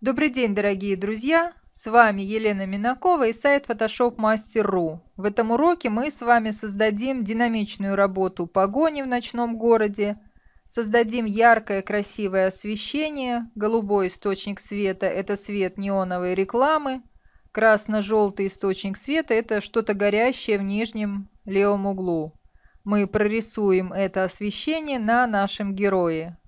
Добрый день, дорогие друзья! С вами Елена Минакова и сайт Photoshop Master.ru. В этом уроке мы с вами создадим динамичную работу погони в ночном городе, создадим яркое красивое освещение, голубой источник света – это свет неоновой рекламы, красно-желтый источник света – это что-то горящее в нижнем левом углу. Мы прорисуем это освещение на нашем герое.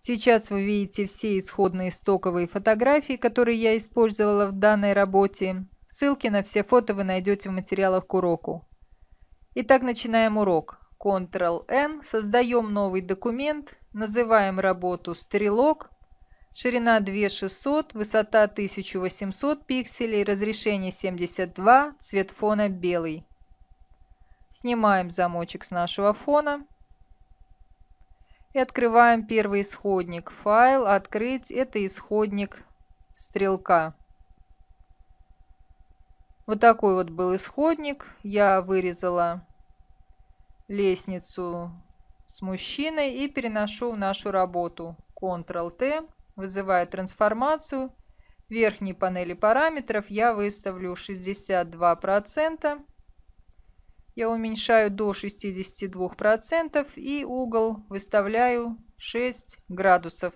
Сейчас вы видите все исходные стоковые фотографии, которые я использовала в данной работе. Ссылки на все фото вы найдете в материалах к уроку. Итак, начинаем урок. Ctrl+N. Создаем новый документ. Называем работу «Стрелок». Ширина 2600, высота 1800 пикселей, разрешение 72, цвет фона белый. Снимаем замочек с нашего фона. И открываем первый исходник. Файл, открыть. Это исходник стрелка. Вот такой вот был исходник. Я вырезала лестницу с мужчиной и переношу в нашу работу. Ctrl+T. Вызываю трансформацию. В верхней панели параметров я выставлю 62%. Я уменьшаю до 62% и угол выставляю 6 градусов.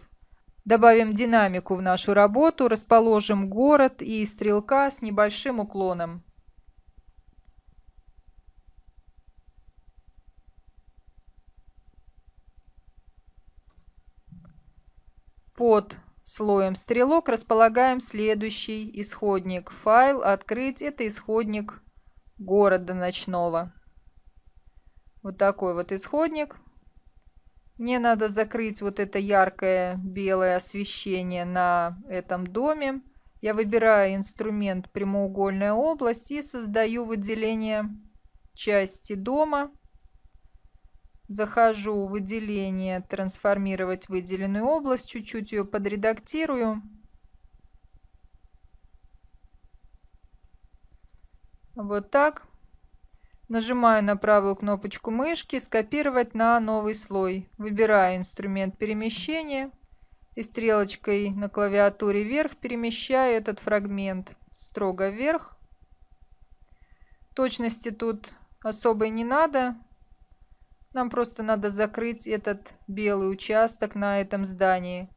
Добавим динамику в нашу работу, расположим город и стрелка с небольшим уклоном. Под слоем стрелок располагаем следующий исходник. Файл, открыть, это исходник города ночного. Вот такой вот исходник. Мне надо закрыть вот это яркое белое освещение на этом доме. Я выбираю инструмент прямоугольная область и создаю выделение части дома. Захожу в выделение трансформировать выделенную область, чуть-чуть ее подредактирую. Вот так. Нажимаю на правую кнопочку мышки «Скопировать на новый слой». Выбираю инструмент перемещения и стрелочкой на клавиатуре вверх перемещаю этот фрагмент строго вверх. Точности тут особой не надо. Нам просто надо закрыть этот белый участок на этом здании.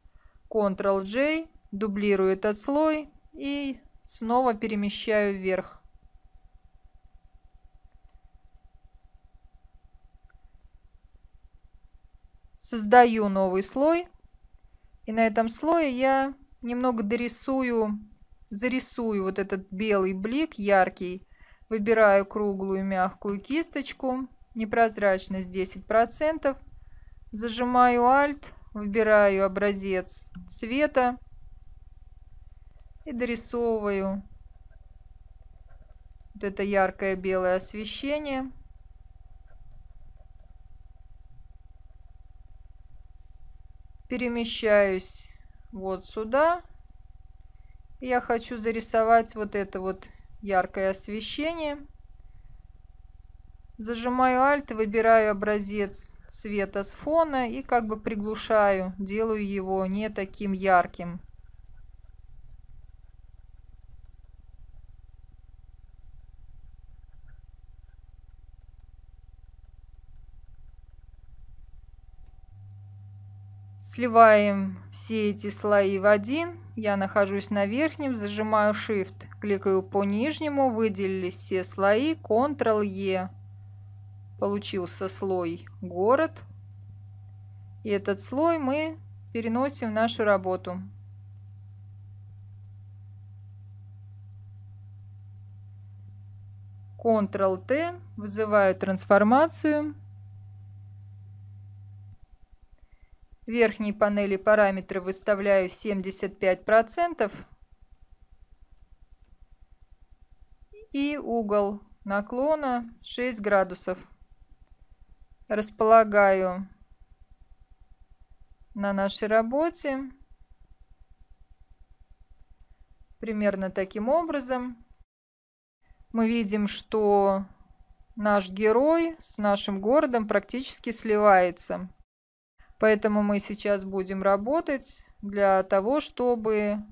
Ctrl+J, дублирую этот слой и снова перемещаю вверх. Создаю новый слой, и на этом слое я немного зарисую вот этот белый блик яркий. Выбираю круглую мягкую кисточку, непрозрачность 10%. Зажимаю Alt, выбираю образец цвета и дорисовываю вот это яркое белое освещение. Перемещаюсь вот сюда. Я хочу зарисовать вот это вот яркое освещение. Зажимаю Alt, выбираю образец цвета с фона и как бы приглушаю, делаю его не таким ярким. Сливаем все эти слои в один. Я нахожусь на верхнем, зажимаю Shift, кликаю по нижнему, выделились все слои, Ctrl+E. Получился слой «Город». И этот слой мы переносим в нашу работу. Ctrl+T, вызываю трансформацию. В верхней панели параметры выставляю 75% и угол наклона 6 градусов. Располагаю на нашей работе примерно таким образом. Мы видим, что наш герой с нашим городом практически сливается. Поэтому мы сейчас будем работать для того, чтобы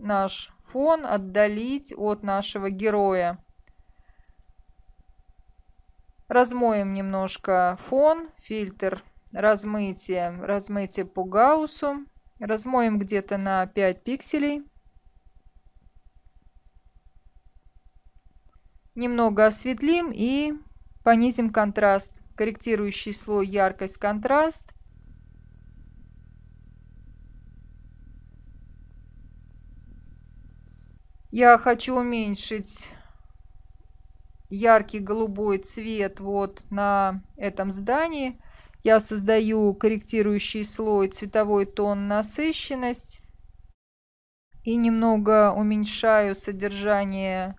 наш фон отдалить от нашего героя. Размоем немножко фон, фильтр, размытие, размытие по гауссу. Размоем где-то на 5 пикселей. Немного осветлим и понизим контраст. Корректирующий слой яркость, контраст. Я хочу уменьшить яркий голубой цвет вот на этом здании. Я создаю корректирующий слой цветовой тон, насыщенность. И немного уменьшаю содержание,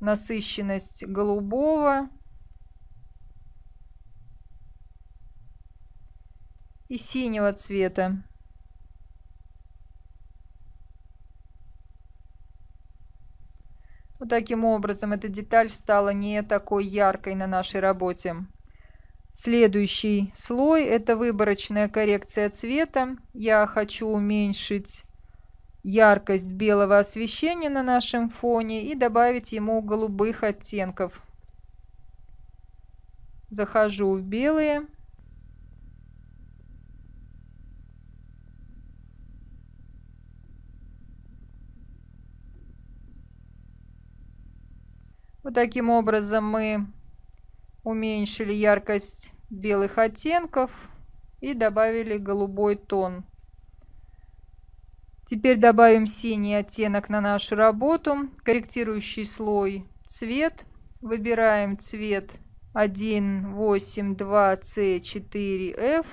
насыщенность голубого. И синего цвета. Вот таким образом эта деталь стала не такой яркой на нашей работе. Следующий слой — это выборочная коррекция цвета. Я хочу уменьшить яркость белого освещения на нашем фоне и добавить ему голубых оттенков. Захожу в белые. Вот таким образом мы уменьшили яркость белых оттенков и добавили голубой тон. Теперь добавим синий оттенок на нашу работу. Корректирующий слой цвет. Выбираем цвет 182C4F.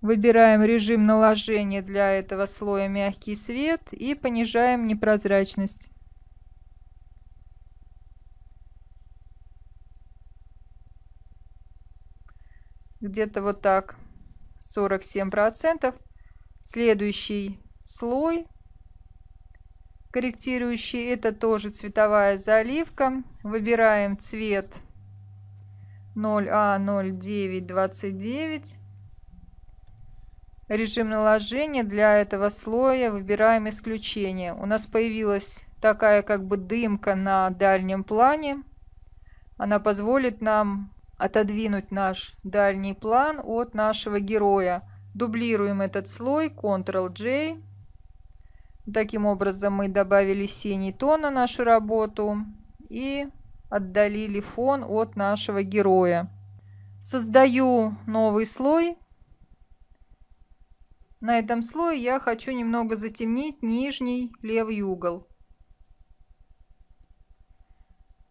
Выбираем режим наложения для этого слоя мягкий свет и понижаем непрозрачность. Где-то вот так, 47%. Следующий слой корректирующий, это тоже цветовая заливка. Выбираем цвет 0А0929. Режим наложения для этого слоя выбираем исключение. У нас появилась такая как бы дымка на дальнем плане. Она позволит нам отодвинуть наш дальний план от нашего героя. Дублируем этот слой, Ctrl-J. Таким образом мы добавили синий тон на нашу работу и отдалили фон от нашего героя. Создаю новый слой. На этом слое я хочу немного затемнить нижний левый угол.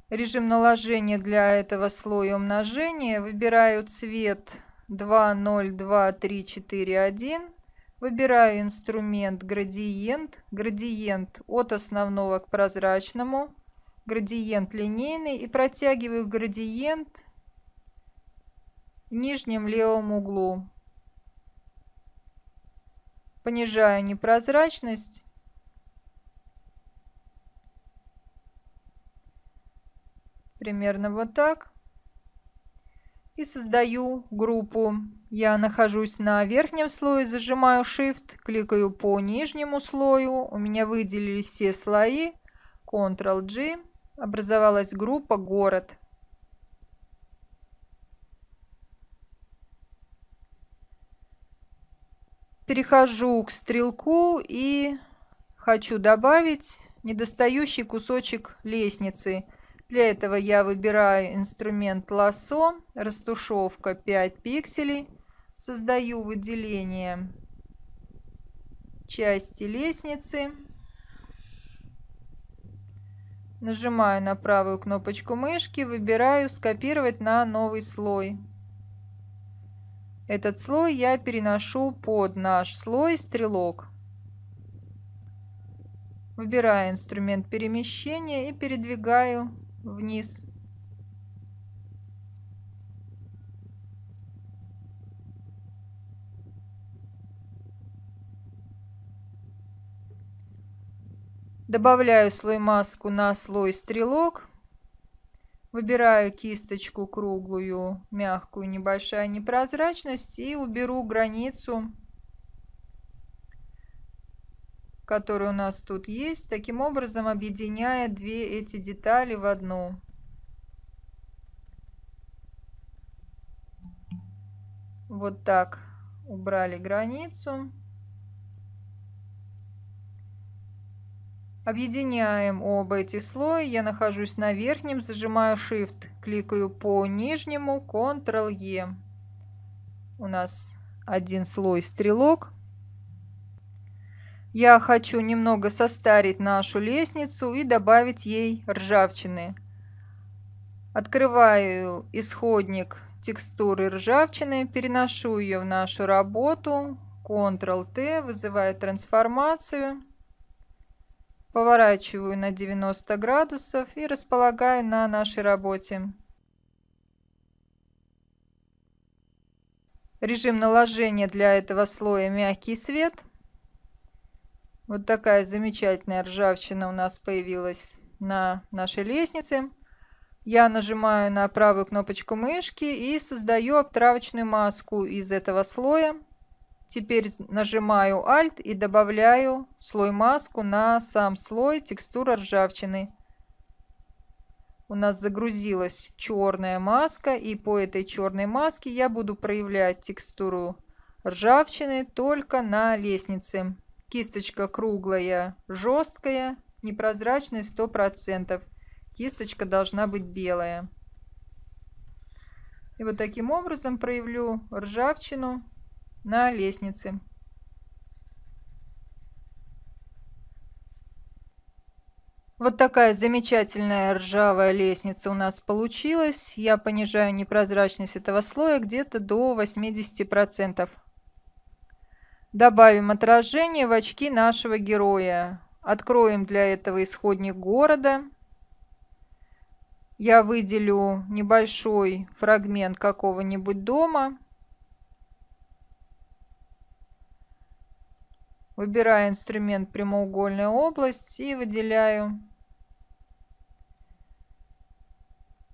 Режим наложения для этого слоя умножения. Выбираю цвет 202341. Выбираю инструмент градиент. Градиент от основного к прозрачному. Градиент линейный. И протягиваю градиент в нижнем левом углу. Понижаю непрозрачность. Примерно вот так. И создаю группу. Я нахожусь на верхнем слое, зажимаю Shift, кликаю по нижнему слою. У меня выделились все слои. Ctrl-G. Образовалась группа «Город». Перехожу к стрелку и хочу добавить недостающий кусочек лестницы. Для этого я выбираю инструмент лассо, растушевка 5 пикселей, создаю выделение части лестницы, нажимаю на правую кнопочку мышки, выбираю скопировать на новый слой. Этот слой я переношу под наш слой стрелок. Выбираю инструмент перемещения и передвигаю вниз. Добавляю слой маску на слой стрелок. Выбираю кисточку круглую, мягкую, небольшая непрозрачность и уберу границу который у нас тут есть, таким образом объединяя две эти детали в одну. Вот так убрали границу. Объединяем оба эти слоя. Я нахожусь на верхнем, зажимаю Shift, кликаю по нижнему, Ctrl-E. У нас один слой стрелок. Я хочу немного состарить нашу лестницу и добавить ей ржавчины. Открываю исходник текстуры ржавчины, переношу ее в нашу работу. Ctrl-T вызывает трансформацию. Поворачиваю на 90 градусов и располагаю на нашей работе. Режим наложения для этого слоя — мягкий свет. Вот такая замечательная ржавчина у нас появилась на нашей лестнице. Я нажимаю на правую кнопочку мышки и создаю обтравочную маску из этого слоя. Теперь нажимаю Alt и добавляю слой-маску на сам слой текстуры ржавчины. У нас загрузилась черная маска, и по этой черной маске я буду проявлять текстуру ржавчины только на лестнице. Кисточка круглая, жесткая, непрозрачная 100%. Кисточка должна быть белая. И вот таким образом проявлю ржавчину на лестнице. Вот такая замечательная ржавая лестница у нас получилась. Я понижаю непрозрачность этого слоя где-то до 80%. Добавим отражение в очки нашего героя. Откроем для этого исходник города. Я выделю небольшой фрагмент какого-нибудь дома. Выбираю инструмент прямоугольная область и выделяю.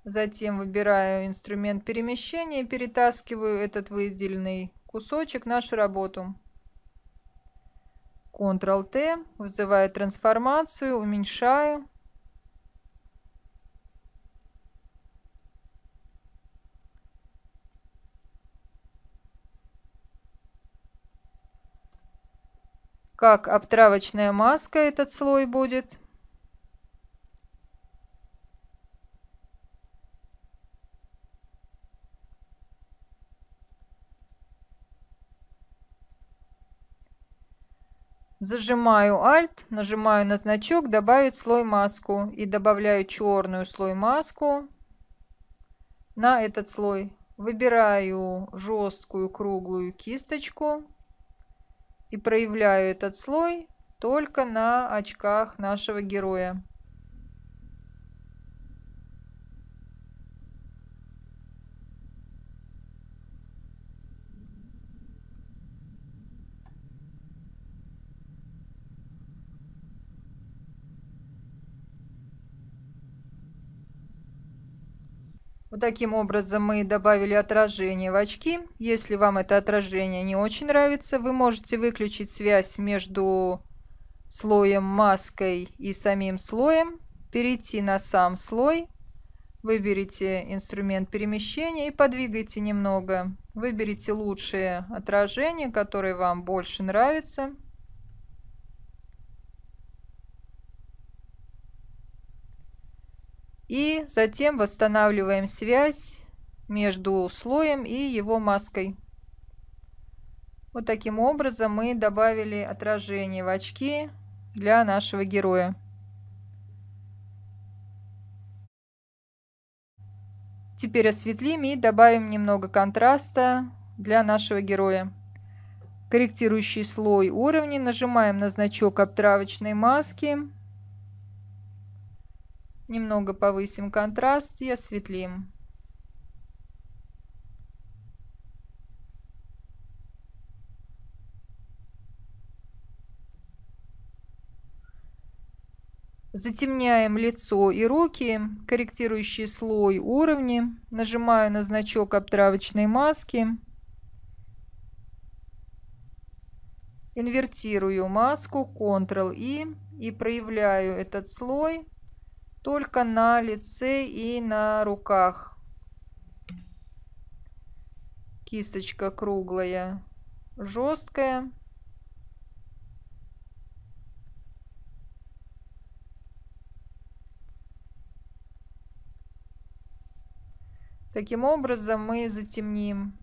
Затем выбираю инструмент перемещения и перетаскиваю этот выделенный кусочек в нашу работу. Ctrl-T вызываю трансформацию, уменьшаю. Как обтравочная маска этот слой будет. Зажимаю Alt, нажимаю на значок «Добавить слой-маску» и добавляю черную слой-маску на этот слой. Выбираю жесткую круглую кисточку и проявляю этот слой только на очках нашего героя. Вот таким образом мы добавили отражение в очки. Если вам это отражение не очень нравится, вы можете выключить связь между слоем маской и самим слоем, перейти на сам слой, выберите инструмент перемещения и подвигайте немного. Выберите лучшее отражение, которое вам больше нравится. И затем восстанавливаем связь между слоем и его маской. Вот таким образом мы добавили отражение в очки для нашего героя. Теперь осветлим и добавим немного контраста для нашего героя. Корректирующий слой уровней нажимаем на значок обтравочной маски. Немного повысим контраст и осветлим. Затемняем лицо и руки. Корректирующий слой уровни. Нажимаю на значок обтравочной маски. Инвертирую маску, Ctrl-I, и проявляю этот слой только на лице и на руках. Кисточка круглая, жесткая. Таким образом мы затемним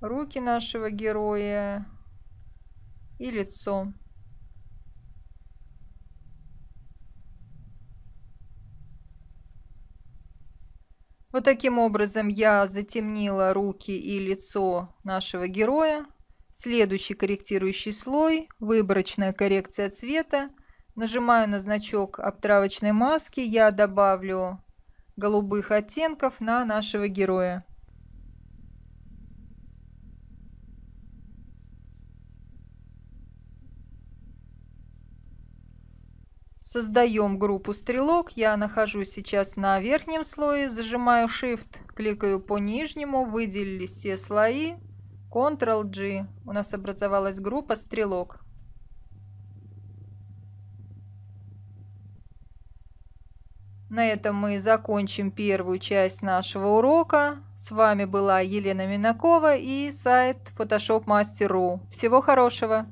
руки нашего героя и лицо. Вот таким образом я затемнила руки и лицо нашего героя. Следующий корректирующий слой, выборочная коррекция цвета. Нажимаю на значок обтравочной маски, я добавлю голубых оттенков на нашего героя. Создаем группу стрелок, я нахожусь сейчас на верхнем слое, зажимаю Shift, кликаю по нижнему, выделились все слои, Ctrl-G, у нас образовалась группа стрелок. На этом мы закончим первую часть нашего урока. С вами была Елена Минакова и сайт Photoshop Master.ru. Всего хорошего!